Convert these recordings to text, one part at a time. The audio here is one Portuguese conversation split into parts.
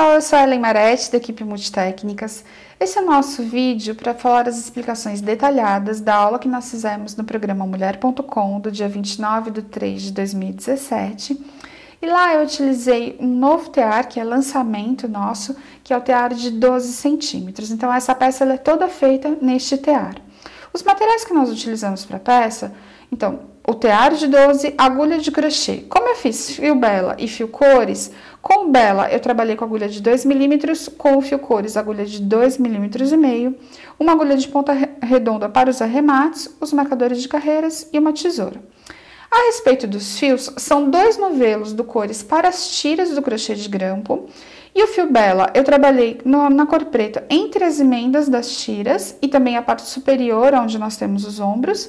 pessoal, eu sou a Helen Marete, da equipe Multitécnicas. Esse é o nosso vídeo para falar as explicações detalhadas da aula que nós fizemos no programa Mulher.com do dia 29/3/2017. E lá eu utilizei um novo tear, que é lançamento nosso, que é o tear de 12 centímetros. Então, essa peça ela é toda feita neste tear. Os materiais que nós utilizamos para a peça, então, o tear de 12, agulha de crochê. Como eu fiz fio bela e fio cores, com bela eu trabalhei com agulha de 2 milímetros, com o fio cores, agulha de 2 milímetros e meio, uma agulha de ponta redonda para os arremates, os marcadores de carreiras e uma tesoura. A respeito dos fios, são 2 novelos do cores para as tiras do crochê de grampo. E o fio bela, eu trabalhei na cor preta entre as emendas das tiras e também a parte superior, onde nós temos os ombros.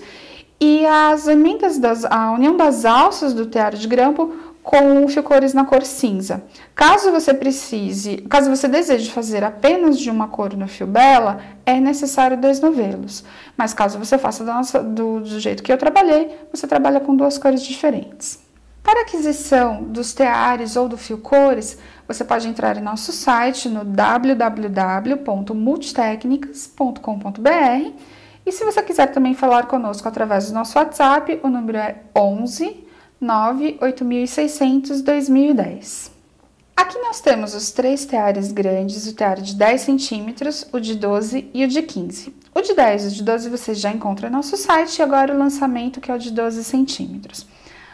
E as emendas, a união das alças do tear de grampo com o fio cores na cor cinza. Caso você deseje fazer apenas de uma cor no fio bela, é necessário 2 novelos. Mas caso você faça do jeito que eu trabalhei, você trabalha com 2 cores diferentes. Para aquisição dos teares ou do fio cores, você pode entrar em nosso site no www.multitecnicas.com.br. E se você quiser também falar conosco através do nosso WhatsApp, o número é 11 98600 2010. Aqui nós temos os 3 teares grandes, o tear de 10 centímetros, o de 12 e o de 15. O de 10 e o de 12 você já encontra no nosso site e agora o lançamento que é o de 12 centímetros.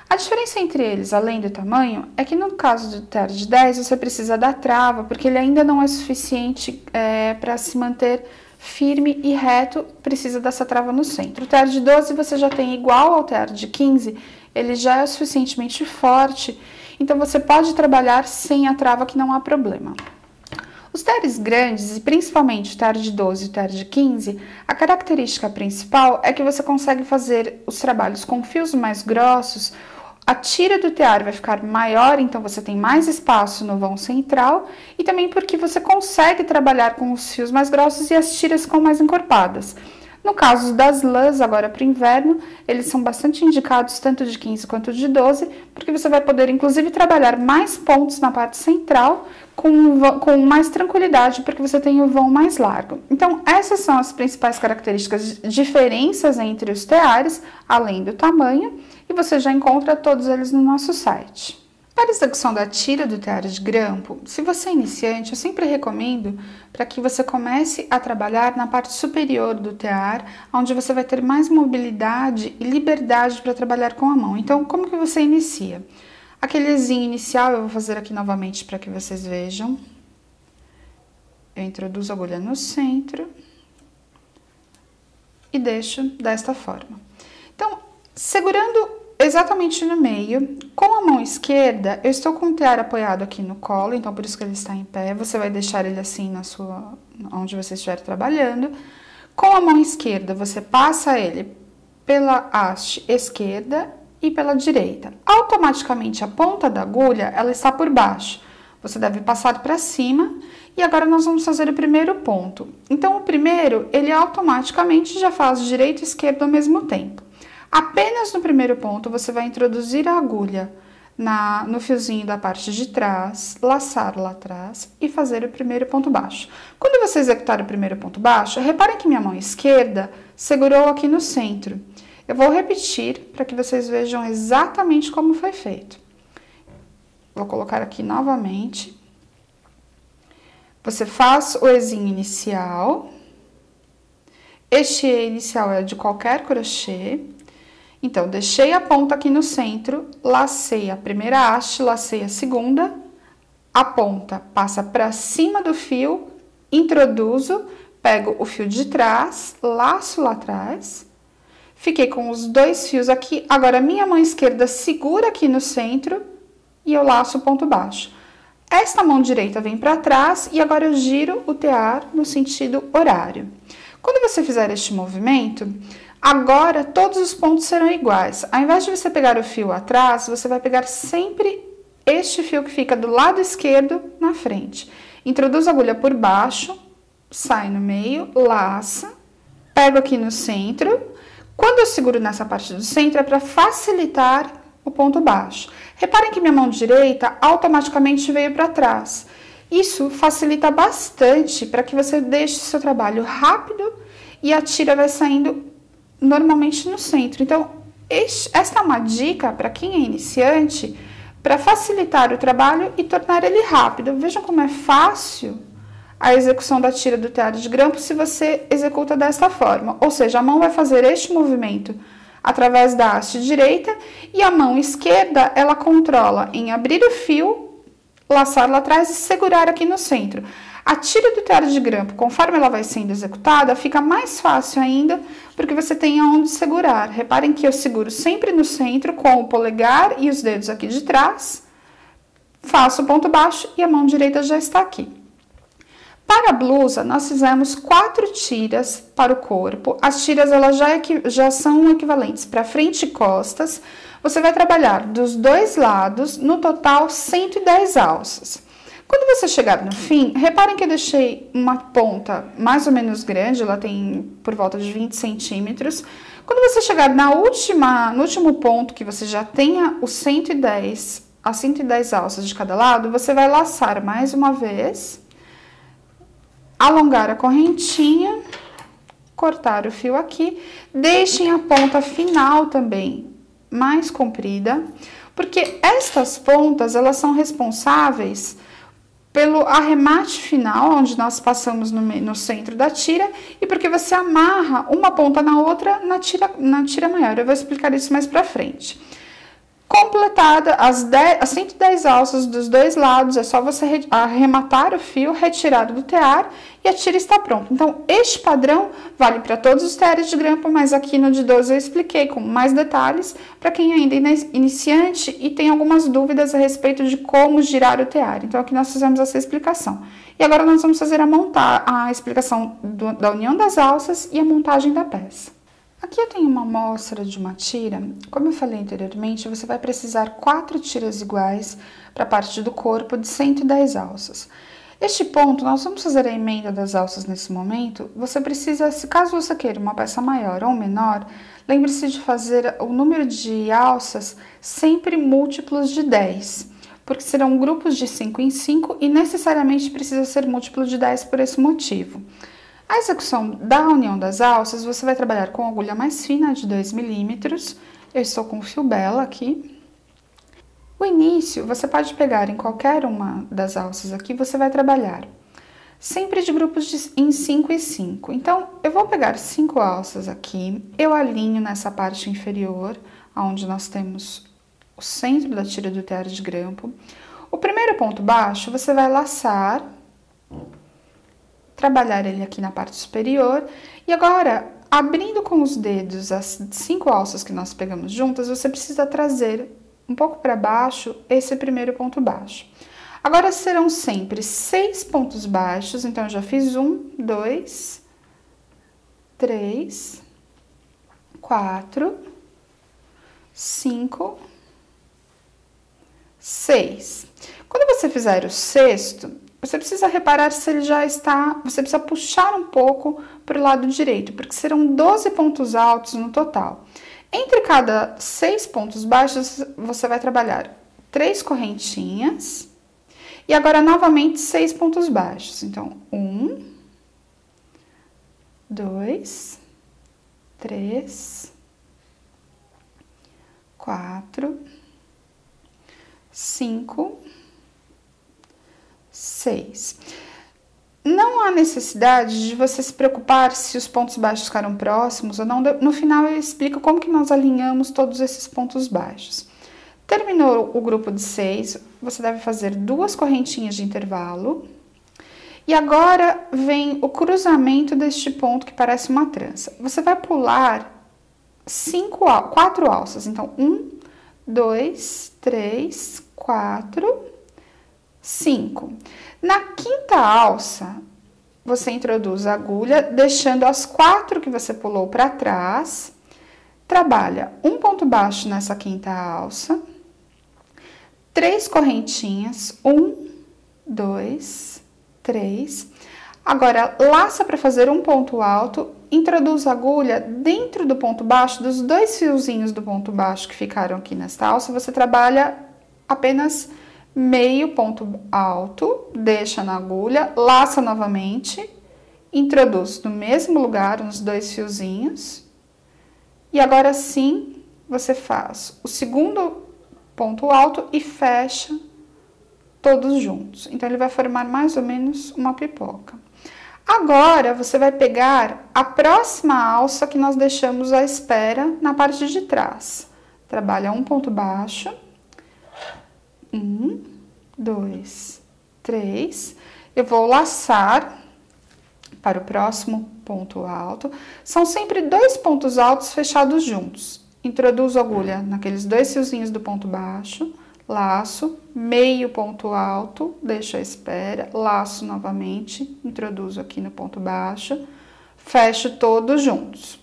A diferença entre eles, além do tamanho, é que no caso do tear de 10 você precisa da trava, porque ele ainda não é suficiente para se manter firme e reto, precisa dessa trava no centro. O tear de 12 você já tem igual ao tear de 15, ele já é suficientemente forte, então você pode trabalhar sem a trava que não há problema. Os teares grandes, e principalmente o tear de 12 e o tear de 15, a característica principal é que você consegue fazer os trabalhos com fios mais grossos. A tira do tear vai ficar maior, então você tem mais espaço no vão central e também porque você consegue trabalhar com os fios mais grossos e as tiras com mais encorpadas. No caso das lãs, agora para o inverno, eles são bastante indicados, tanto de 15 quanto de 12, porque você vai poder, inclusive, trabalhar mais pontos na parte central com mais tranquilidade, porque você tem o vão mais largo. Então, essas são as principais características, diferenças entre os teares, além do tamanho, e você já encontra todos eles no nosso site. Para a execução da tira do tear de grampo, se você é iniciante, eu sempre recomendo para que você comece a trabalhar na parte superior do tear, onde você vai ter mais mobilidade e liberdade para trabalhar com a mão. Então, como que você inicia? Aquele zinho inicial eu vou fazer aqui novamente para que vocês vejam. Eu introduzo a agulha no centro e deixo desta forma. Então, segurando exatamente no meio, com a mão esquerda, eu estou com o tear apoiado aqui no colo, então por isso que ele está em pé, você vai deixar ele assim onde você estiver trabalhando. Com a mão esquerda, você passa ele pela haste esquerda e pela direita. Automaticamente, a ponta da agulha, ela está por baixo. Você deve passar para cima e agora nós vamos fazer o primeiro ponto. Então, o primeiro, ele automaticamente já faz direita e esquerda ao mesmo tempo. Apenas no primeiro ponto, você vai introduzir a agulha no fiozinho da parte de trás, laçar lá atrás e fazer o primeiro ponto baixo. Quando você executar o primeiro ponto baixo, reparem que minha mão esquerda segurou aqui no centro. Eu vou repetir para que vocês vejam exatamente como foi feito. Vou colocar aqui novamente. Você faz o ezinho inicial. Este E inicial é de qualquer crochê. Então, deixei a ponta aqui no centro, lacei a primeira haste, lacei a segunda, a ponta passa para cima do fio, introduzo, pego o fio de trás, laço lá atrás, fiquei com os 2 fios aqui, agora minha mão esquerda segura aqui no centro e eu laço o ponto baixo. Esta mão direita vem para trás e agora eu giro o tear no sentido horário. Quando você fizer este movimento, agora todos os pontos serão iguais. Ao invés de você pegar o fio atrás, você vai pegar sempre este fio que fica do lado esquerdo na frente. Introduz a agulha por baixo, sai no meio, laça, pego aqui no centro. Quando eu seguro nessa parte do centro é para facilitar o ponto baixo. Reparem que minha mão direita automaticamente veio para trás. Isso facilita bastante para que você deixe o seu trabalho rápido e a tira vai saindo normalmente no centro. Então, esta é uma dica para quem é iniciante, para facilitar o trabalho e tornar ele rápido. Vejam como é fácil a execução da tira do tear de grampo se você executa desta forma. Ou seja, a mão vai fazer este movimento através da haste direita e a mão esquerda, ela controla em abrir o fio, laçar lá atrás e segurar aqui no centro. A tira do tear de grampo, conforme ela vai sendo executada, fica mais fácil ainda, porque você tem aonde segurar. Reparem que eu seguro sempre no centro com o polegar e os dedos aqui de trás, faço o ponto baixo e a mão direita já está aqui. Para a blusa, nós fizemos 4 tiras para o corpo. As tiras elas já são equivalentes para frente e costas. Você vai trabalhar dos dois lados, no total 110 alças. Quando você chegar no fim, reparem que eu deixei uma ponta mais ou menos grande, ela tem por volta de 20 centímetros. Quando você chegar no último ponto, que você já tenha os 110 alças de cada lado, você vai laçar mais uma vez, alongar a correntinha, cortar o fio aqui, deixem a ponta final também mais comprida, porque estas pontas, elas são responsáveis pelo arremate final, onde nós passamos no centro da tira, e porque você amarra uma ponta na outra na tira maior. Eu vou explicar isso mais pra frente. Completada as 110 alças dos dois lados, é só você arrematar o fio, retirado do tear e a tira está pronta. Então, este padrão vale para todos os teares de grampo, mas aqui no de 12 eu expliquei com mais detalhes para quem ainda é iniciante e tem algumas dúvidas a respeito de como girar o tear. Então, aqui nós fizemos essa explicação. E agora nós vamos fazer a explicação da união das alças e a montagem da peça. Aqui eu tenho uma amostra de uma tira. Como eu falei anteriormente, você vai precisar 4 tiras iguais para a parte do corpo de 110 alças. Este ponto, nós vamos fazer a emenda das alças nesse momento. Você precisa, caso você queira uma peça maior ou menor, lembre-se de fazer o número de alças sempre múltiplos de 10, porque serão grupos de 5 em 5 e necessariamente precisa ser múltiplo de 10 por esse motivo. A execução da união das alças, você vai trabalhar com agulha mais fina de 2 milímetros. Eu estou com o fio Bela aqui. O início, você pode pegar em qualquer uma das alças aqui, você vai trabalhar sempre de grupos em 5 e 5. Então, eu vou pegar 5 alças aqui, eu alinho nessa parte inferior, onde nós temos o centro da tira do tear de grampo. O primeiro ponto baixo, você vai laçar, trabalhar ele aqui na parte superior, e agora, abrindo com os dedos as 5 alças que nós pegamos juntas, você precisa trazer um pouco para baixo esse primeiro ponto baixo. Agora, serão sempre 6 pontos baixos, então, eu já fiz 1, 2, 3, 4, 5, 6. Quando você fizer o sexto, você precisa reparar se ele já está... Você precisa puxar um pouco para o lado direito, porque serão 12 pontos altos no total. Entre cada 6 pontos baixos, você vai trabalhar 3 correntinhas. E agora, novamente, 6 pontos baixos. Então, 1, 2, 3, 4, 5, 6. Não há necessidade de você se preocupar se os pontos baixos ficaram próximos ou não. No final eu explico como que nós alinhamos todos esses pontos baixos. Terminou o grupo de 6, você deve fazer 2 correntinhas de intervalo. E agora vem o cruzamento deste ponto que parece uma trança. Você vai pular 4 alças. Então, 1, 2, 3, 4, 5. Na quinta alça, você introduz a agulha, deixando as 4 que você pulou para trás, trabalha um ponto baixo nessa quinta alça, 3 correntinhas, 1, 2, 3. Agora, laça para fazer um ponto alto, introduz a agulha dentro do ponto baixo, dos 2 fiozinhos do ponto baixo que ficaram aqui nesta alça, você trabalha apenas meio ponto alto, deixa na agulha, laça novamente, introduz no mesmo lugar uns dois fiozinhos. E agora sim, você faz o segundo ponto alto e fecha todos juntos. Então, ele vai formar mais ou menos uma pipoca. Agora, você vai pegar a próxima alça que nós deixamos à espera na parte de trás. Trabalha um ponto baixo. 1, 2, 3. Eu vou laçar para o próximo ponto alto. São sempre dois pontos altos fechados juntos. Introduzo a agulha naqueles dois fiozinhos do ponto baixo, laço, meio ponto alto, deixo à espera, laço novamente, introduzo aqui no ponto baixo, fecho todos juntos.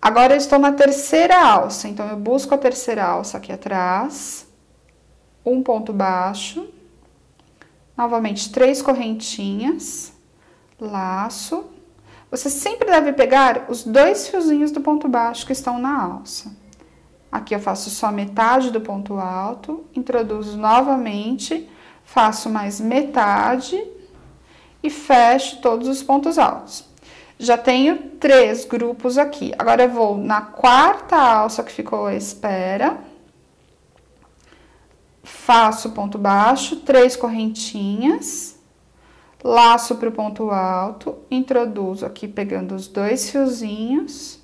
Agora, eu estou na terceira alça, então, eu busco a terceira alça aqui atrás. Um ponto baixo, novamente 3 correntinhas, laço. Você sempre deve pegar os dois fiozinhos do ponto baixo que estão na alça. Aqui eu faço só metade do ponto alto, introduzo novamente, faço mais metade e fecho todos os pontos altos. Já tenho 3 grupos aqui. Agora, eu vou na quarta alça que ficou à espera. Faço ponto baixo, 3 correntinhas, laço para o ponto alto, introduzo aqui pegando os dois fiozinhos,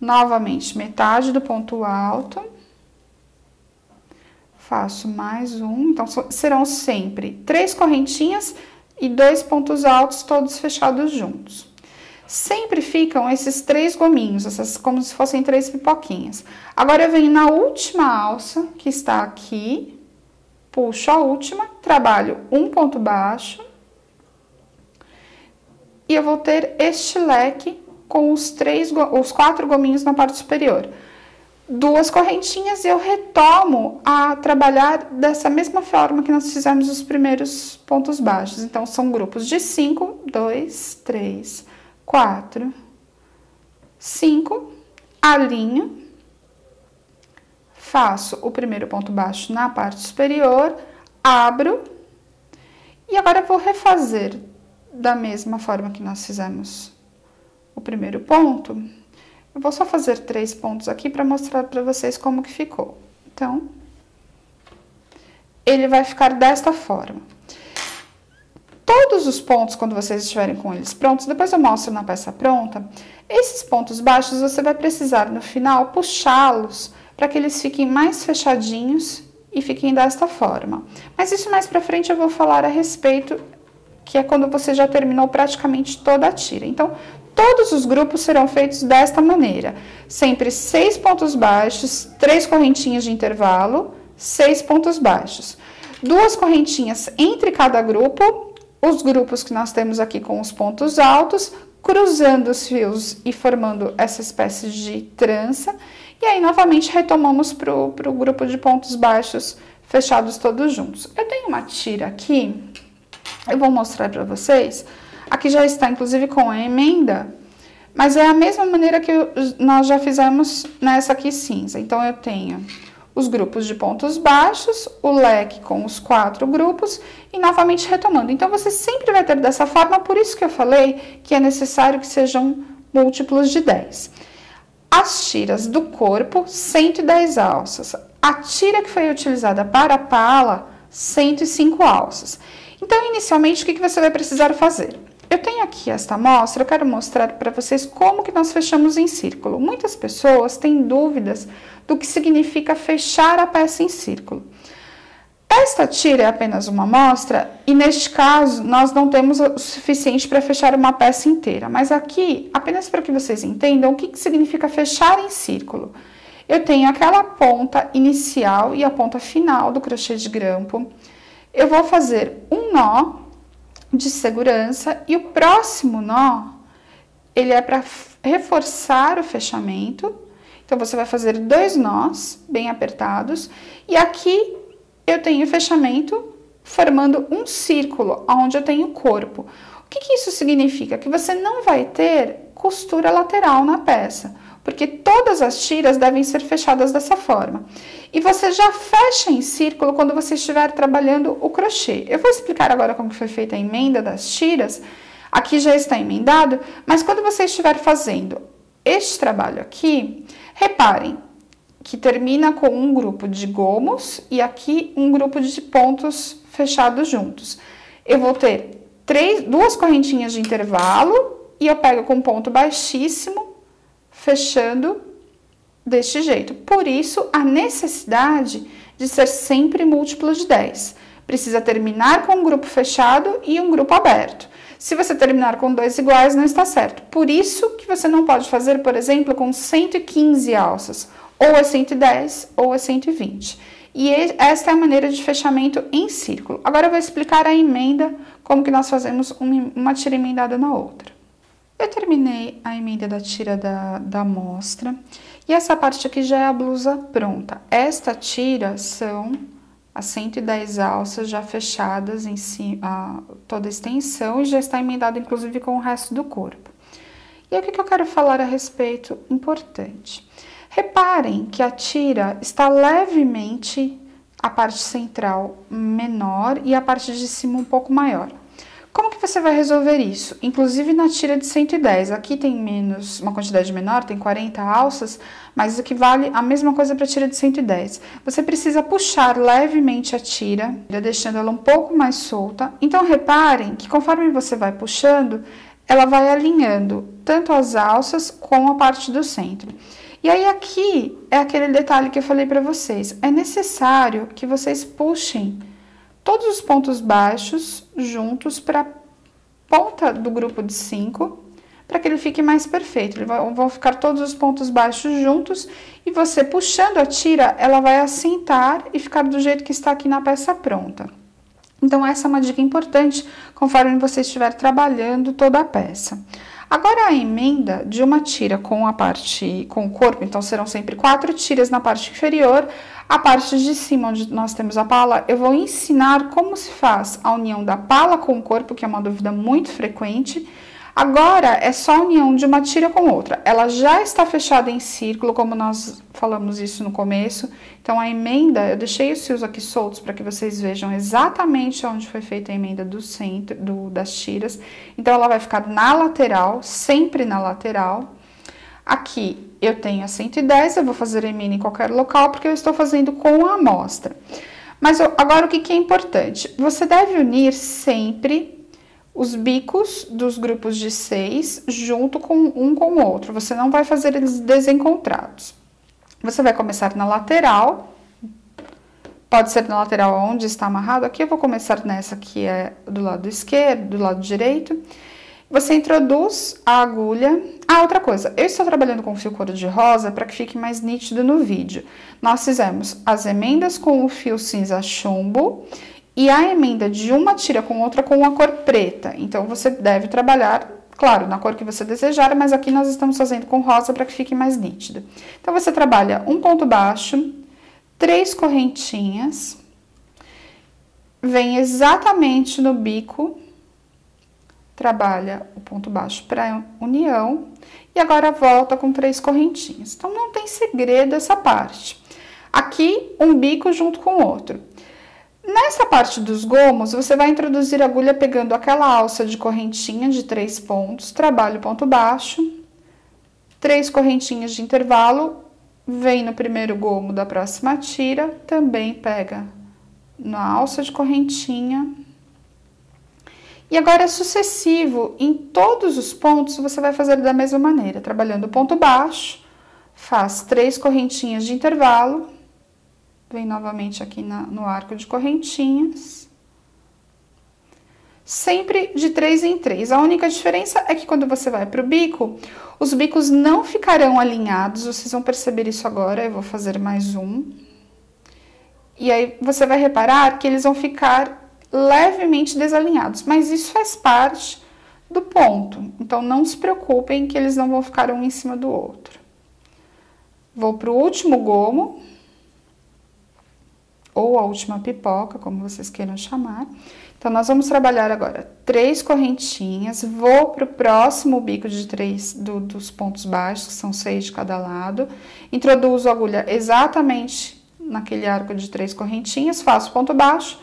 novamente metade do ponto alto, faço mais um, então serão sempre 3 correntinhas e 2 pontos altos todos fechados juntos. Sempre ficam esses 3 gominhos, essas como se fossem 3 pipoquinhas. Agora, eu venho na última alça, que está aqui, puxo a última, trabalho um ponto baixo. E eu vou ter este leque com os 4 gominhos na parte superior. 2 correntinhas e eu retomo a trabalhar dessa mesma forma que nós fizemos os primeiros pontos baixos. Então, são grupos de 5, 2, 3... 4, 5, alinho, faço o primeiro ponto baixo na parte superior, abro, e agora eu vou refazer da mesma forma que nós fizemos o primeiro ponto. Eu vou só fazer 3 pontos aqui para mostrar para vocês como que ficou. Então, ele vai ficar desta forma. Todos os pontos, quando vocês estiverem com eles prontos, depois eu mostro na peça pronta, esses pontos baixos você vai precisar, no final, puxá-los para que eles fiquem mais fechadinhos e fiquem desta forma. Mas isso mais pra frente eu vou falar a respeito, que é quando você já terminou praticamente toda a tira. Então, todos os grupos serão feitos desta maneira. Sempre 6 pontos baixos, 3 correntinhas de intervalo, 6 pontos baixos. 2 correntinhas entre cada grupo, os grupos que nós temos aqui com os pontos altos, cruzando os fios e formando essa espécie de trança. E aí, novamente, retomamos para o grupo de pontos baixos fechados todos juntos. Eu tenho uma tira aqui, eu vou mostrar para vocês. Aqui já está, inclusive, com a emenda, mas é a mesma maneira que nós já fizemos nessa aqui cinza. Então, eu tenho os grupos de pontos baixos, o leque com os 4 grupos e novamente retomando. Então, você sempre vai ter dessa forma, por isso que eu falei que é necessário que sejam múltiplos de 10. As tiras do corpo, 110 alças. A tira que foi utilizada para a pala, 105 alças. Então, inicialmente, o que você vai precisar fazer? Eu tenho aqui esta amostra, eu quero mostrar para vocês como que nós fechamos em círculo. Muitas pessoas têm dúvidas do que significa fechar a peça em círculo. Esta tira é apenas uma amostra e, neste caso, nós não temos o suficiente para fechar uma peça inteira. Mas aqui, apenas para que vocês entendam o que significa fechar em círculo. Eu tenho aquela ponta inicial e a ponta final do crochê de grampo. Eu vou fazer um nó de segurança e o próximo nó, ele é para reforçar o fechamento. Então, você vai fazer 2 nós bem apertados e aqui eu tenho o fechamento formando um círculo, onde eu tenho o corpo. O que isso significa? Que você não vai ter costura lateral na peça. porque todas as tiras devem ser fechadas dessa forma. E você já fecha em círculo quando você estiver trabalhando o crochê. Eu vou explicar agora como foi feita a emenda das tiras. Aqui já está emendado, mas quando você estiver fazendo este trabalho aqui, reparem que termina com um grupo de gomos e aqui um grupo de pontos fechados juntos. Eu vou ter duas correntinhas de intervalo e eu pego com ponto baixíssimo, fechando deste jeito. Por isso, a necessidade de ser sempre múltiplo de 10. Precisa terminar com um grupo fechado e um grupo aberto. Se você terminar com dois iguais, não está certo. Por isso que você não pode fazer, por exemplo, com 115 alças. Ou é 110, ou é 120. E esta é a maneira de fechamento em círculo. Agora, eu vou explicar a emenda, como que nós fazemos uma tira emendada na outra. Eu terminei a emenda da tira da amostra e essa parte aqui já é a blusa pronta. Esta tira são as 110 alças já fechadas em cima, toda a extensão, e já está emendada inclusive com o resto do corpo. E aí, o que eu quero falar a respeito importante? Reparem que a tira está levemente a parte central menor e a parte de cima um pouco maior. Como que você vai resolver isso? Inclusive na tira de 110, aqui tem menos, uma quantidade menor, tem 40 alças, mas o que vale a mesma coisa para a tira de 110. Você precisa puxar levemente a tira, deixando ela um pouco mais solta. Então, reparem que conforme você vai puxando, ela vai alinhando tanto as alças como a parte do centro. E aí, aqui é aquele detalhe que eu falei para vocês. É necessário que vocês puxem todos os pontos baixos juntos para a ponta do grupo de 5, para que ele fique mais perfeito. Vão ficar todos os pontos baixos juntos e você puxando a tira, ela vai assentar e ficar do jeito que está aqui na peça pronta. Então, essa é uma dica importante conforme você estiver trabalhando toda a peça. Agora, a emenda de uma tira com o corpo, então serão sempre 4 tiras na parte inferior. A parte de cima, onde nós temos a pala, eu vou ensinar como se faz a união da pala com o corpo, que é uma dúvida muito frequente. Agora, é só a união de uma tira com outra. Ela já está fechada em círculo, como nós falamos isso no começo. Então, a emenda, eu deixei os fios aqui soltos para que vocês vejam exatamente onde foi feita a emenda do centro das tiras. Então, ela vai ficar na lateral, sempre na lateral. Aqui, eu tenho a 110, eu vou fazer a emenda em qualquer local, porque eu estou fazendo com a amostra. Mas, agora, o que é importante? Você deve unir sempre os bicos dos grupos de 6 junto com um com o outro. Você não vai fazer eles desencontrados. Você vai começar na lateral, pode ser na lateral onde está amarrado. Aqui eu vou começar nessa que é do lado esquerdo, do lado direito. Você introduz a agulha. Ah, outra coisa, eu estou trabalhando com fio cor de rosa para que fique mais nítido no vídeo. Nós fizemos as emendas com o fio cinza chumbo e a emenda de uma tira com outra com a cor preta. Então, você deve trabalhar, claro, na cor que você desejar, mas aqui nós estamos fazendo com rosa para que fique mais nítido. Então, você trabalha um ponto baixo, 3 correntinhas, vem exatamente no bico, trabalha o ponto baixo para união, e agora volta com 3 correntinhas. Então, não tem segredo essa parte. Aqui, um bico junto com o outro. Nessa parte dos gomos, você vai introduzir a agulha pegando aquela alça de correntinha de 3 pontos, trabalha o ponto baixo, 3 correntinhas de intervalo, vem no primeiro gomo da próxima tira, também pega na alça de correntinha. E agora é sucessivo, em todos os pontos você vai fazer da mesma maneira, trabalhando o ponto baixo, faz 3 correntinhas de intervalo, vem novamente aqui no arco de correntinhas, sempre de 3 em 3. A única diferença é que quando você vai para o bico, os bicos não ficarão alinhados, vocês vão perceber isso agora, eu vou fazer mais um. E aí, você vai reparar que eles vão ficar levemente desalinhados, mas isso faz parte do ponto. Então, não se preocupem que eles não vão ficar um em cima do outro. Vou para o último gomo, ou a última pipoca, como vocês queiram chamar. Então, nós vamos trabalhar agora 3 correntinhas, vou pro próximo bico de 3 dos pontos baixos, que são 6 de cada lado, introduzo a agulha exatamente naquele arco de 3 correntinhas, faço ponto baixo,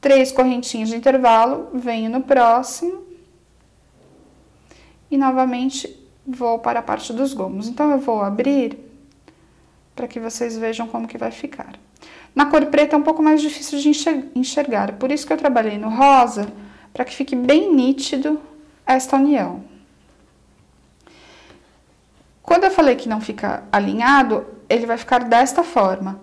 3 correntinhas de intervalo, venho no próximo e novamente vou para a parte dos gomos. Então, eu vou abrir para que vocês vejam como que vai ficar. Na cor preta é um pouco mais difícil de enxergar, por isso que eu trabalhei no rosa, para que fique bem nítido esta união. Quando eu falei que não fica alinhado, ele vai ficar desta forma.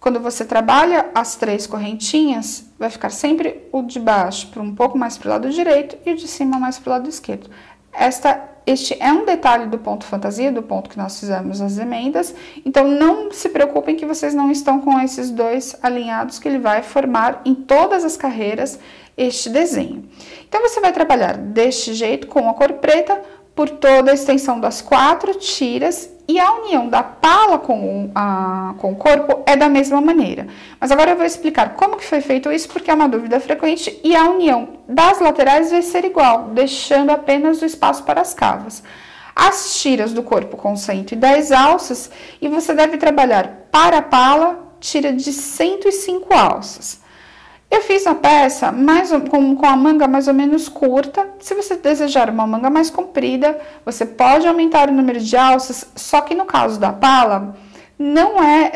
Quando você trabalha as 3 correntinhas, vai ficar sempre o de baixo um pouco mais para o lado direito e o de cima mais para o lado esquerdo. Este é um detalhe do ponto fantasia, do ponto que nós fizemos as emendas, então não se preocupem que vocês não estão com esses 2 alinhados, que ele vai formar em todas as carreiras este desenho. Então, você vai trabalhar deste jeito com a cor preta por toda a extensão das 4 tiras e a união da pala com o corpo é da mesma maneira. Mas agora eu vou explicar como que foi feito isso, porque é uma dúvida frequente, e a união das laterais vai ser igual, deixando apenas o espaço para as cavas. As tiras do corpo com 110 alças, e você deve trabalhar para a pala, tira de 105 alças. Eu fiz a peça com a manga mais ou menos curta. Se você desejar uma manga mais comprida, você pode aumentar o número de alças, só que no caso da pala,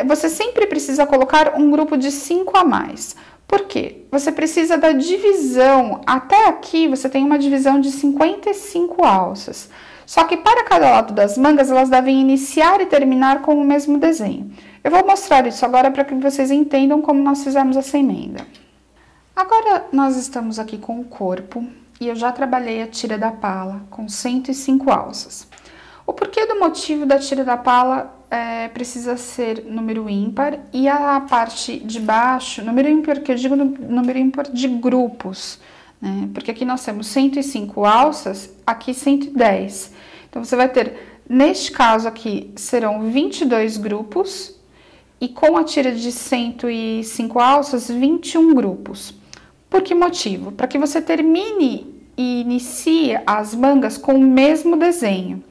você sempre precisa colocar um grupo de 5 a mais. Por quê? Você precisa da divisão, até aqui você tem uma divisão de 55 alças. Só que para cada lado das mangas, elas devem iniciar e terminar com o mesmo desenho. Eu vou mostrar isso agora para que vocês entendam como nós fizemos essa emenda. Agora, nós estamos aqui com o corpo, e eu já trabalhei a tira da pala com 105 alças. O porquê do motivo da tira da pala precisa ser número ímpar, e a parte de baixo, número ímpar, que eu digo número ímpar de grupos, né? Porque aqui nós temos 105 alças, aqui 110. Então, você vai ter, neste caso aqui, serão 22 grupos, e com a tira de 105 alças, 21 grupos. Por que motivo? Para que você termine e inicie as mangas com o mesmo desenho.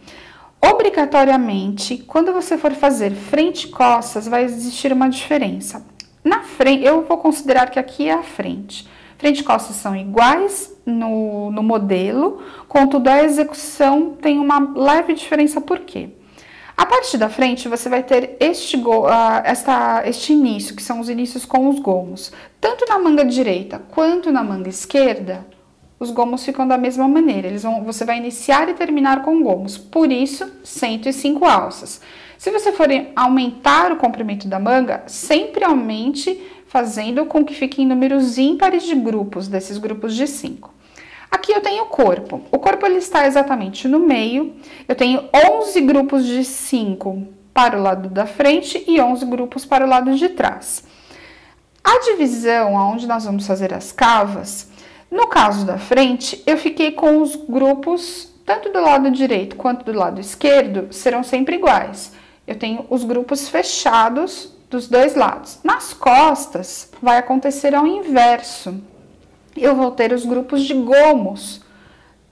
Obrigatoriamente, quando você for fazer frente e costas, vai existir uma diferença. Na frente, eu vou considerar que aqui é a frente. Frente e costas são iguais no modelo, contudo a execução tem uma leve diferença. Por quê? A parte da frente, você vai ter este início, que são os inícios com os gomos. Tanto na manga direita quanto na manga esquerda, os gomos ficam da mesma maneira. Você vai iniciar e terminar com gomos, por isso, 105 alças. Se você for aumentar o comprimento da manga, sempre aumente, fazendo com que fiquem números ímpares de grupos, desses grupos de 5. Aqui eu tenho o corpo. O corpo ele está exatamente no meio. Eu tenho 11 grupos de 5 para o lado da frente e 11 grupos para o lado de trás. A divisão, onde nós vamos fazer as cavas, no caso da frente, eu fiquei com os grupos, tanto do lado direito quanto do lado esquerdo, serão sempre iguais. Eu tenho os grupos fechados dos 2 lados. Nas costas, vai acontecer ao inverso. Eu vou ter os grupos de gomos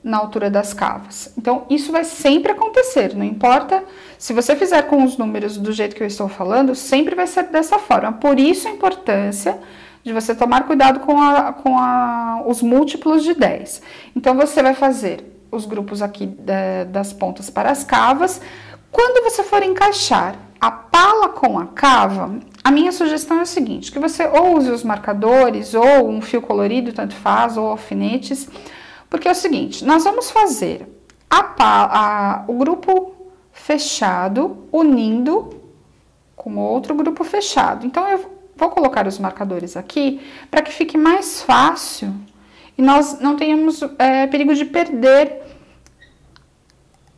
na altura das cavas. Então, isso vai sempre acontecer, não importa. Se você fizer com os números do jeito que eu estou falando, sempre vai ser dessa forma. Por isso, a importância de você tomar cuidado com os múltiplos de 10. Então, você vai fazer os grupos aqui das pontas para as cavas. Quando você for encaixar a pala com a cava, a minha sugestão é o seguinte, que você ou use os marcadores, ou um fio colorido, tanto faz, ou alfinetes, porque é o seguinte, nós vamos fazer o grupo fechado unindo com outro grupo fechado. Então, eu vou colocar os marcadores aqui para que fique mais fácil e nós não tenhamos perigo de perder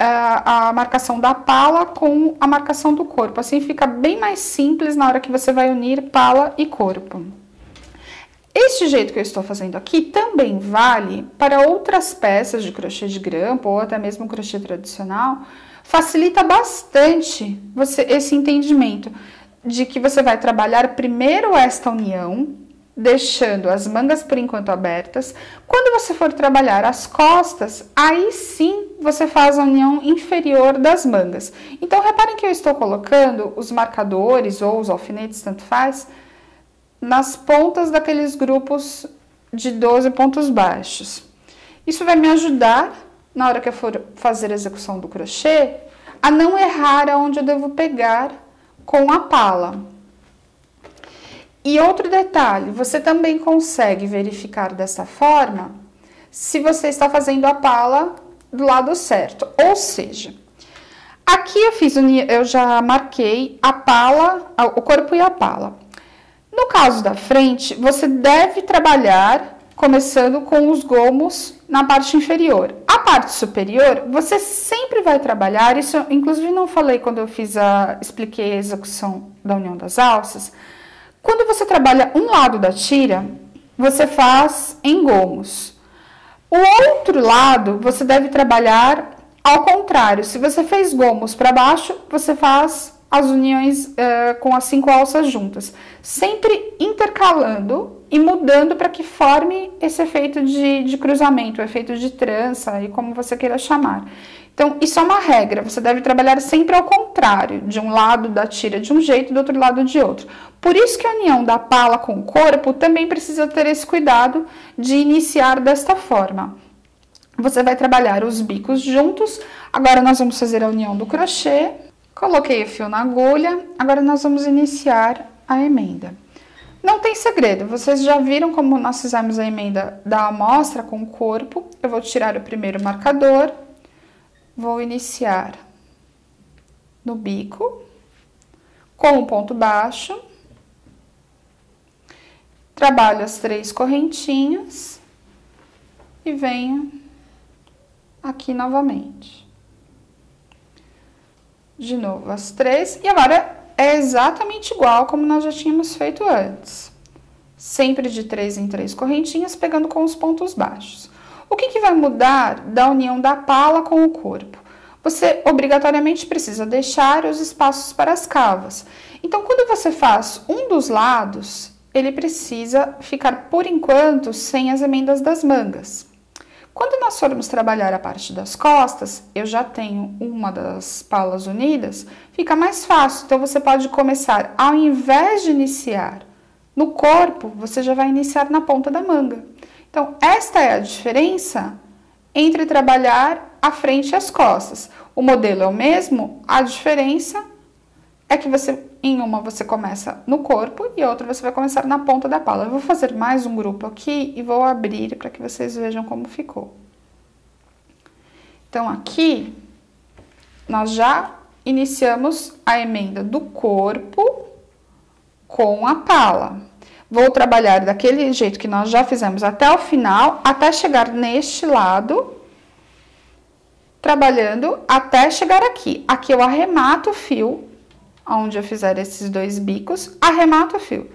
a marcação da pala com a marcação do corpo. Assim fica bem mais simples na hora que você vai unir pala e corpo. Este jeito que eu estou fazendo aqui também vale para outras peças de crochê de grampo ou até mesmo crochê tradicional. Facilita bastante esse entendimento de que você vai trabalhar primeiro esta união, deixando as mangas por enquanto abertas. Quando você for trabalhar as costas, aí sim você faz a união inferior das mangas. Então, reparem que eu estou colocando os marcadores ou os alfinetes, tanto faz, nas pontas daqueles grupos de 12 pontos baixos. Isso vai me ajudar, na hora que eu for fazer a execução do crochê, a não errar aonde eu devo pegar com a pala. E outro detalhe, você também consegue verificar dessa forma se você está fazendo a pala do lado certo. Ou seja, aqui eu já marquei a pala, o corpo e a pala. No caso da frente, você deve trabalhar começando com os gomos na parte inferior. A parte superior, você sempre vai trabalhar, isso eu, inclusive não falei quando eu expliquei a execução da união das alças. Quando você trabalha um lado da tira, você faz em gomos. O outro lado, você deve trabalhar ao contrário. Se você fez gomos para baixo, você faz as uniões com as 5 alças juntas. Sempre intercalando e mudando para que forme esse efeito de cruzamento, o efeito de trança, e como você queira chamar. Então, isso é uma regra, você deve trabalhar sempre ao contrário, de um lado da tira de um jeito, do outro lado de outro. Por isso que a união da pala com o corpo também precisa ter esse cuidado de iniciar desta forma. Você vai trabalhar os bicos juntos, agora nós vamos fazer a união do crochê, coloquei o fio na agulha, agora nós vamos iniciar a emenda. Não tem segredo, vocês já viram como nós fizemos a emenda da amostra com o corpo, eu vou tirar o primeiro marcador. Vou iniciar no bico, com um ponto baixo, trabalho as 3 correntinhas e venho aqui novamente. De novo as 3, e agora é exatamente igual como nós já tínhamos feito antes. Sempre de 3 em 3 correntinhas, pegando com os pontos baixos. O que que vai mudar da união da pala com o corpo? Você obrigatoriamente precisa deixar os espaços para as cavas. Então, quando você faz um dos lados, ele precisa ficar, por enquanto, sem as emendas das mangas. Quando nós formos trabalhar a parte das costas, eu já tenho uma das palas unidas, fica mais fácil. Então, você pode começar, ao invés de iniciar no corpo, você já vai iniciar na ponta da manga. Então, esta é a diferença entre trabalhar a frente e as costas. O modelo é o mesmo, a diferença é que você, em uma você começa no corpo e outra você vai começar na ponta da pala. Eu vou fazer mais um grupo aqui e vou abrir para que vocês vejam como ficou. Então, aqui, nós já iniciamos a emenda do corpo com a pala. Vou trabalhar daquele jeito que nós já fizemos até o final, até chegar neste lado, trabalhando até chegar aqui. Aqui eu arremato o fio, onde eu fizer esses 2 bicos, arremato o fio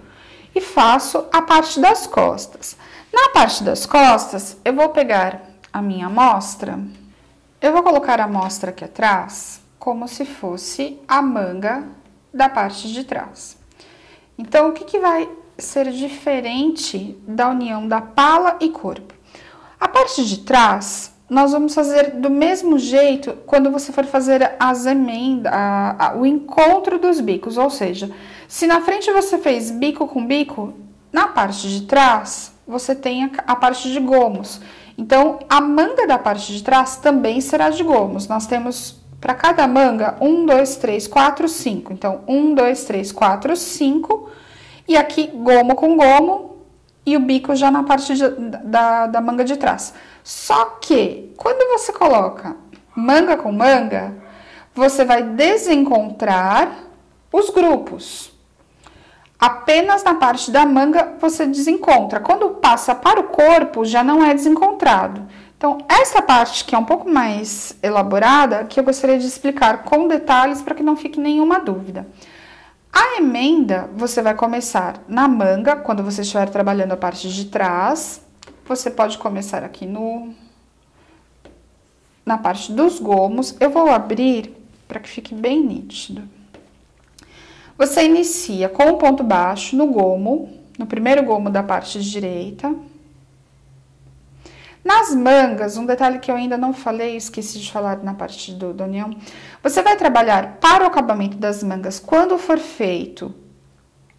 e faço a parte das costas. Na parte das costas, eu vou pegar a minha amostra, eu vou colocar a amostra aqui atrás, como se fosse a manga da parte de trás. Então, o que que vai ser diferente da união da pala e corpo? A parte de trás, nós vamos fazer do mesmo jeito quando você for fazer as emendas, o encontro dos bicos, ou seja, se na frente você fez bico com bico, na parte de trás, você tem a parte de gomos. Então, a manga da parte de trás também será de gomos. Nós temos, para cada manga, 1, 2, 3, 4, 5. Então, 1, 2, 3, 4, 5... E aqui, gomo com gomo, e o bico já na parte da manga de trás. Só que, quando você coloca manga com manga, você vai desencontrar os grupos. Apenas na parte da manga, você desencontra. Quando passa para o corpo, já não é desencontrado. Então, essa parte que é um pouco mais elaborada, que eu gostaria de explicar com detalhes, para que não fique nenhuma dúvida. A emenda, você vai começar na manga, quando você estiver trabalhando a parte de trás. Você pode começar aqui na parte dos gomos. Eu vou abrir para que fique bem nítido. Você inicia com o ponto baixo no gomo, no primeiro gomo da parte direita. Nas mangas, um detalhe que eu ainda não falei, esqueci de falar na parte da união, você vai trabalhar para o acabamento das mangas, quando for feito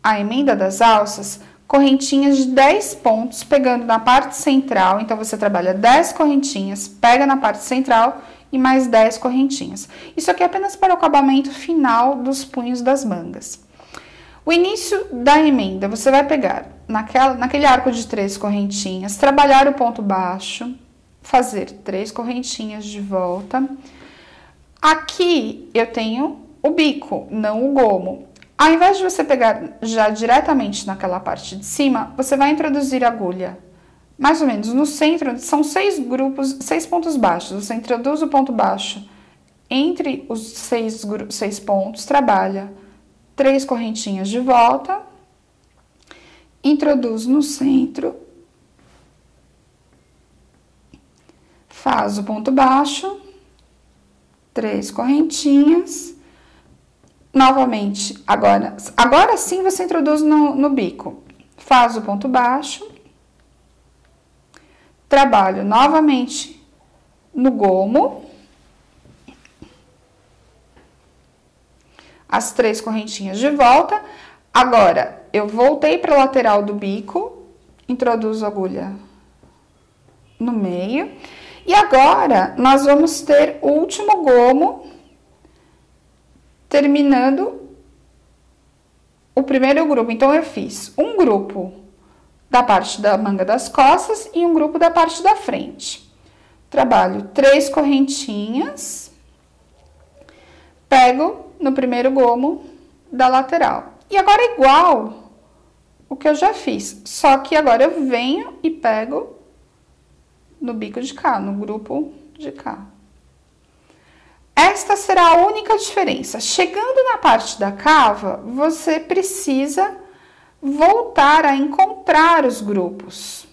a emenda das alças, correntinhas de 10 pontos, pegando na parte central. Então, você trabalha 10 correntinhas, pega na parte central e mais 10 correntinhas. Isso aqui é apenas para o acabamento final dos punhos das mangas. O início da emenda, você vai pegar naquele arco de 3 correntinhas, trabalhar o ponto baixo, fazer 3 correntinhas de volta. Aqui eu tenho o bico, não o gomo. Ao invés de você pegar já diretamente naquela parte de cima, você vai introduzir a agulha mais ou menos no centro. São 6 pontos baixos. Você introduz o ponto baixo entre os 6 pontos, trabalha 3 correntinhas de volta, introduz no centro, faz o ponto baixo, 3 correntinhas. Novamente, agora sim você introduz no bico, faz o ponto baixo, trabalho novamente no gomo, as 3 correntinhas de volta. Agora, eu voltei para a lateral do bico, introduzo a agulha no meio, e agora nós vamos ter o último gomo, terminando o primeiro grupo. Então, eu fiz um grupo da parte da manga das costas e um grupo da parte da frente. Trabalho 3 correntinhas, pego no primeiro gomo da lateral. E agora é igual o que eu já fiz, só que agora eu venho e pego no bico de cá, no grupo de cá. Esta será a única diferença. Chegando na parte da cava, você precisa voltar a encontrar os grupos.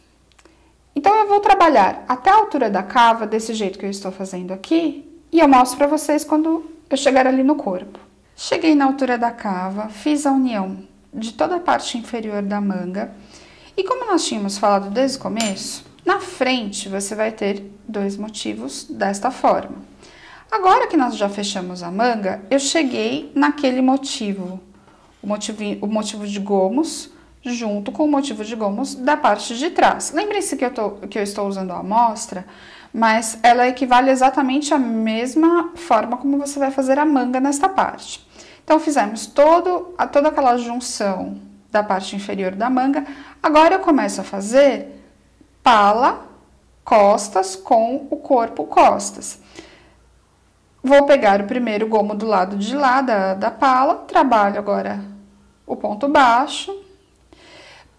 Então, eu vou trabalhar até a altura da cava, desse jeito que eu estou fazendo aqui, e eu mostro para vocês quando eu chegar ali no corpo. Cheguei na altura da cava, fiz a união de toda a parte inferior da manga, e como nós tínhamos falado desde o começo, na frente você vai ter 2 motivos desta forma. Agora que nós já fechamos a manga, eu cheguei naquele motivo, o motivo de gomos, junto com o motivo de gomos da parte de trás. Lembrem-se que eu estou usando a amostra, mas ela equivale exatamente à mesma forma como você vai fazer a manga nesta parte. Então, fizemos toda aquela junção da parte inferior da manga. Agora, eu começo a fazer pala, costas com o corpo costas. Vou pegar o primeiro gomo do lado de lá da pala, trabalho agora o ponto baixo,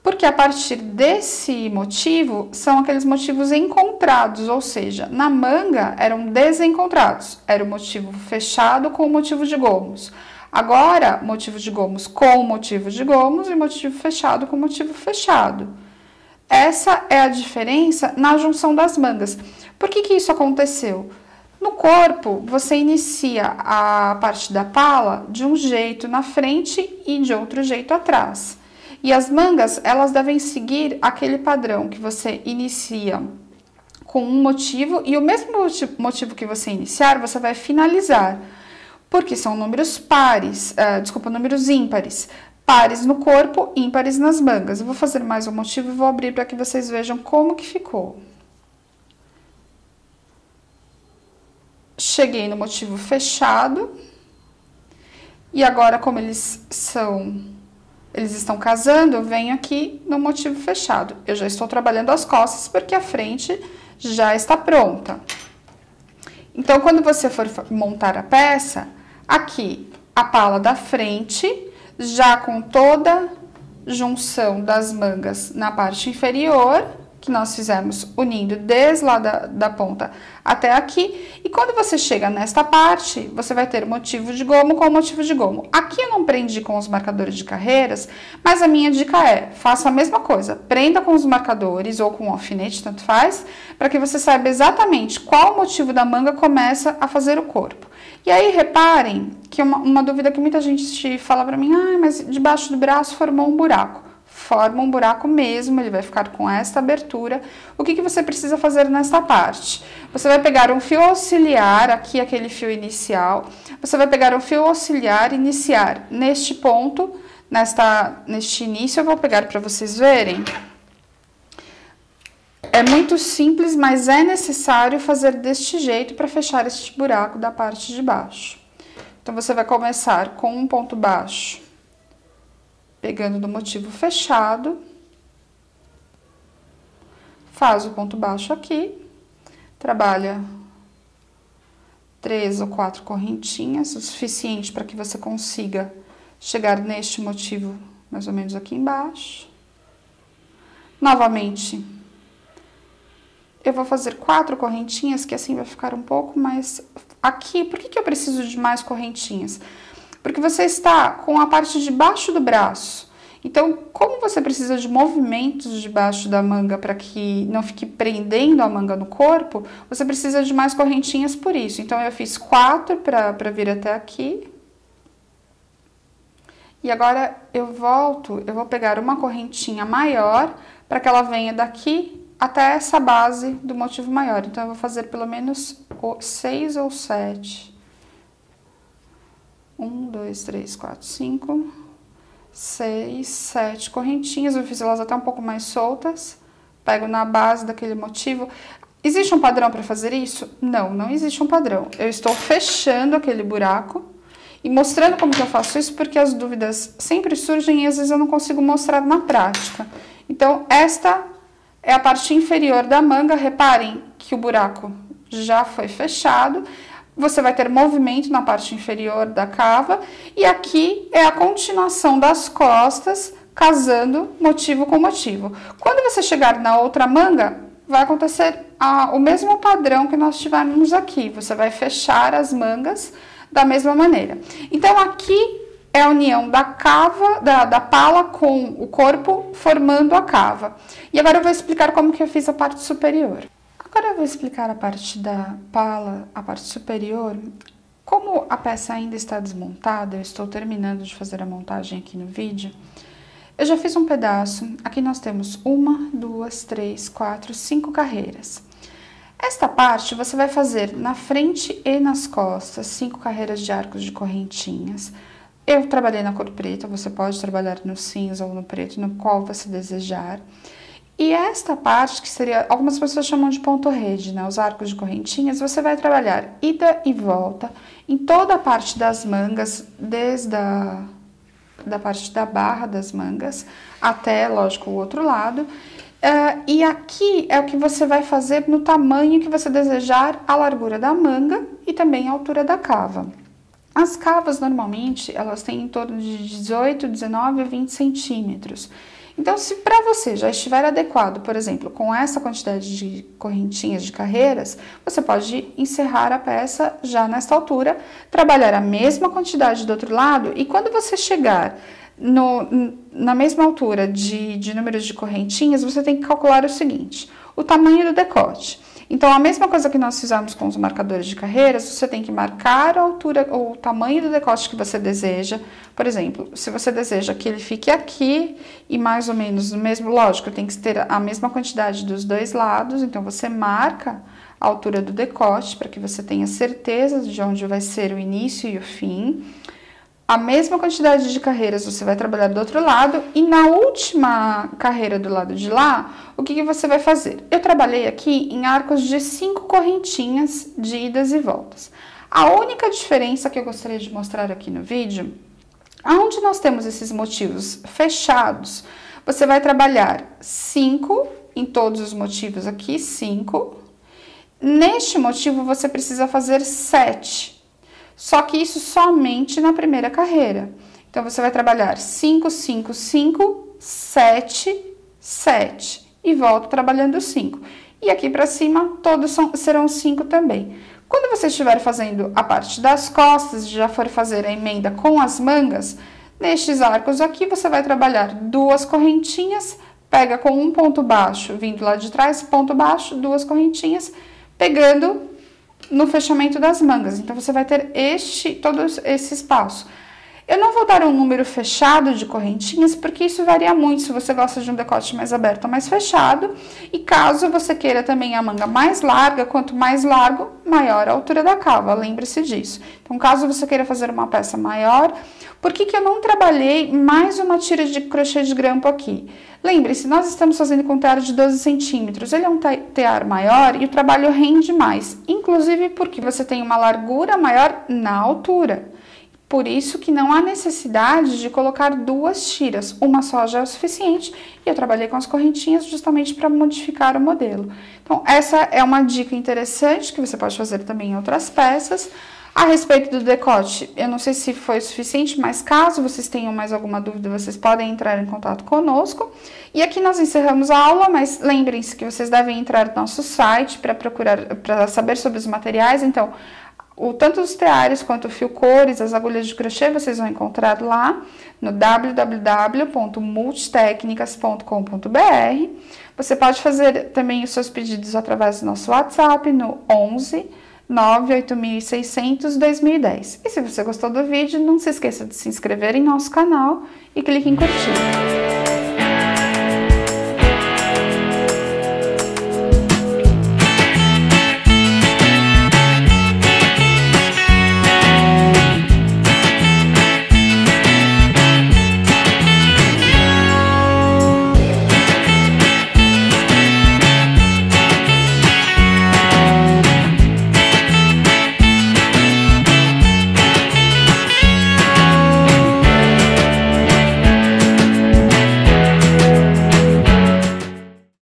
porque a partir desse motivo, são aqueles motivos encontrados, ou seja, na manga eram desencontrados, era o motivo fechado com o motivo de gomos. Agora, motivo de gomos com motivo de gomos e motivo fechado com motivo fechado. Essa é a diferença na junção das mangas. Por que isso aconteceu? No corpo, você inicia a parte da pala de um jeito na frente e de outro jeito atrás. E as mangas, elas devem seguir aquele padrão que você inicia com um motivo e o mesmo motivo que você iniciar, você vai finalizar. Porque são números pares, números ímpares. Pares no corpo, ímpares nas mangas. Eu vou fazer mais um motivo e vou abrir para que vocês vejam como que ficou. Cheguei no motivo fechado, e agora, como eles estão casando, eu venho aqui no motivo fechado. Eu já estou trabalhando as costas, porque a frente já está pronta. Então, quando você for montar a peça, aqui, a pala da frente, já com toda a junção das mangas na parte inferior, que nós fizemos unindo desde lá da ponta até aqui. E quando você chega nesta parte, você vai ter motivo de gomo com motivo de gomo. Aqui eu não prendi com os marcadores de carreiras, mas a minha dica é, faça a mesma coisa. Prenda com os marcadores ou com um alfinete, tanto faz, para que você saiba exatamente qual motivo da manga começa a fazer o corpo. E aí, reparem, que uma dúvida que muita gente fala para mim, mas debaixo do braço formou um buraco. forma um buraco mesmo, ele vai ficar com esta abertura. O que você precisa fazer nesta parte? Você vai pegar um fio auxiliar, aqui aquele fio inicial, você vai pegar um fio auxiliar e iniciar neste ponto, neste início, eu vou pegar para vocês verem. É muito simples, mas é necessário fazer deste jeito para fechar este buraco da parte de baixo. Então, você vai começar com um ponto baixo, pegando do motivo fechado, faz o ponto baixo aqui, trabalha 3 ou 4 correntinhas, o suficiente para que você consiga chegar neste motivo mais ou menos aqui embaixo. Novamente, eu vou fazer 4 correntinhas, que assim vai ficar um pouco mais... Aqui, por que eu preciso de mais correntinhas? Porque você está com a parte de baixo do braço. Então, como você precisa de movimentos debaixo da manga para que não fique prendendo a manga no corpo, você precisa de mais correntinhas por isso. Então, eu fiz 4 para vir até aqui. E agora, eu volto, eu vou pegar uma correntinha maior para que ela venha daqui até essa base do motivo maior. Então, eu vou fazer pelo menos 6 ou 7. 1, 2, 3, 4, 5, 6, 7 correntinhas. Eu fiz elas até um pouco mais soltas. Pego na base daquele motivo. Existe um padrão para fazer isso? Não, não existe um padrão. Eu estou fechando aquele buraco e mostrando como que eu faço isso, porque as dúvidas sempre surgem e às vezes eu não consigo mostrar na prática. Então, esta é a parte inferior da manga, reparem que o buraco já foi fechado, você vai ter movimento na parte inferior da cava, e aqui é a continuação das costas, casando motivo com motivo. Quando você chegar na outra manga, vai acontecer o mesmo padrão que nós tivemos aqui, você vai fechar as mangas da mesma maneira. Então, aqui é a união da cava, da pala com o corpo, formando a cava. E agora eu vou explicar como que eu fiz a parte superior. Agora eu vou explicar a parte da pala, a parte superior. Como a peça ainda está desmontada, eu estou terminando de fazer a montagem aqui no vídeo. Eu já fiz um pedaço, aqui nós temos 1, 2, 3, 4, 5 carreiras. Esta parte você vai fazer na frente e nas costas, 5 carreiras de arcos de correntinhas. Eu trabalhei na cor preta, você pode trabalhar no cinza ou no preto, no qual você desejar. E esta parte, que seria, algumas pessoas chamam de ponto rede, né? Os arcos de correntinhas, você vai trabalhar ida e volta em toda a parte das mangas, desde da parte da barra das mangas até, lógico, o outro lado. E aqui é o que você vai fazer no tamanho que você desejar, a largura da manga e também a altura da cava. As cavas, normalmente, elas têm em torno de 18, 19 a 20 centímetros. Então, se para você já estiver adequado, por exemplo, com essa quantidade de correntinhas de carreiras, você pode encerrar a peça já nesta altura, trabalhar a mesma quantidade do outro lado, e quando você chegar na mesma altura de número de correntinhas, você tem que calcular o seguinte, o tamanho do decote. Então, a mesma coisa que nós fizemos com os marcadores de carreiras, você tem que marcar a altura ou o tamanho do decote que você deseja. Por exemplo, se você deseja que ele fique aqui e mais ou menos no mesmo, lógico, tem que ter a mesma quantidade dos dois lados, então você marca a altura do decote para que você tenha certeza de onde vai ser o início e o fim. A mesma quantidade de carreiras você vai trabalhar do outro lado, e na última carreira do lado de lá, o que você vai fazer? Eu trabalhei aqui em arcos de 5 correntinhas de idas e voltas. A única diferença que eu gostaria de mostrar aqui no vídeo, aonde nós temos esses motivos fechados, você vai trabalhar 5 em todos os motivos aqui, 5. Neste motivo, você precisa fazer 7. Só que isso somente na primeira carreira. Então, você vai trabalhar 5, 5, 5, 7, 7. E volta trabalhando 5. E aqui pra cima, todos serão 5 também. Quando você estiver fazendo a parte das costas, já for fazer a emenda com as mangas, nestes arcos aqui, você vai trabalhar 2 correntinhas, pega com um ponto baixo, vindo lá de trás, ponto baixo, 2 correntinhas, pegando no fechamento das mangas. Então, você vai ter todo esse espaço. Eu não vou dar um número fechado de correntinhas, porque isso varia muito se você gosta de um decote mais aberto ou mais fechado. E caso você queira também a manga mais larga, quanto mais largo, maior a altura da cava, lembre-se disso. Então, caso você queira fazer uma peça maior, por que que eu não trabalhei mais uma tira de crochê de grampo aqui? Lembre-se, nós estamos fazendo com tear de 12 centímetros, ele é um tear maior e o trabalho rende mais, inclusive porque você tem uma largura maior na altura. Por isso que não há necessidade de colocar duas tiras, uma só já é o suficiente, e eu trabalhei com as correntinhas justamente para modificar o modelo. Então, essa é uma dica interessante que você pode fazer também em outras peças. A respeito do decote, eu não sei se foi o suficiente, mas caso vocês tenham mais alguma dúvida, vocês podem entrar em contato conosco. E aqui nós encerramos a aula, mas lembrem-se que vocês devem entrar no nosso site para procurar, para saber sobre os materiais, então... Tanto os teares quanto o fio cores, as agulhas de crochê, vocês vão encontrar lá no www.multitecnicas.com.br. Você pode fazer também os seus pedidos através do nosso WhatsApp no 11 98600 2010. E se você gostou do vídeo, não se esqueça de se inscrever em nosso canal e clique em curtir.